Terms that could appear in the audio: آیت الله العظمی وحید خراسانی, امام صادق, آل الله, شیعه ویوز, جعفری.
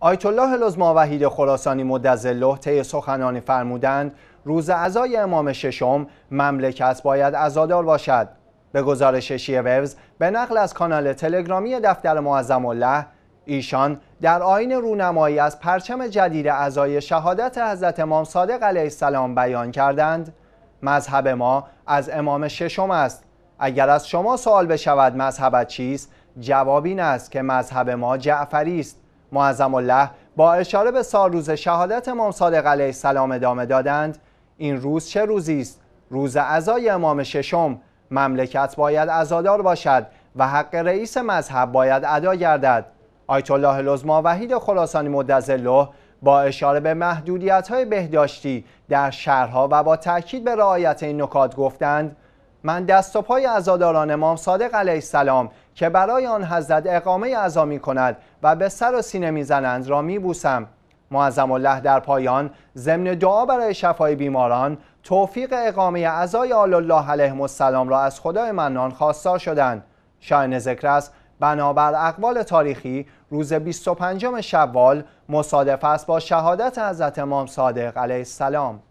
آیت الله العظمی وحید خراسانی مدظله طی سخنانی فرمودند روز عزای امام ششم مملکت باید عزادار باشد. به گزارش شیعه ویوز به نقل از کانال تلگرامی دفتر معظم الله، ایشان در آیین رونمایی از پرچم جدید عزای شهادت حضرت امام صادق علیه السلام بیان کردند: مذهب ما از امام ششم است. اگر از شما سوال بشود مذهبت چیست، جواب این است که مذهب ما جعفری است. معظم الله با اشاره به سالروز شهادت امام صادق علیه السلام ادامه دادند: این روز چه روزی است؟ روز عزای امام ششم. مملکت باید عزادار باشد و حق رئیس مذهب باید ادا گردد. آیت الله العظمی وحید خراسانی مدظله با اشاره به محدودیت‌های بهداشتی در شهرها و با تأکید به رعایت این نکات گفتند: من دست و پای عزاداران امام صادق علیه السلام که برای آن حضرت اقامه عزا می‌کند و به سر و سینه می‌زنند را می‌بوسم. معظم الله در پایان ضمن دعا برای شفای بیماران توفیق اقامه عزای آل الله علیهم السلام را از خدای منان خواستار شدند. شایان ذکر است بنابر اقوال تاریخی روز 25 شوال مصادف است با شهادت حضرت امام صادق علیه السلام.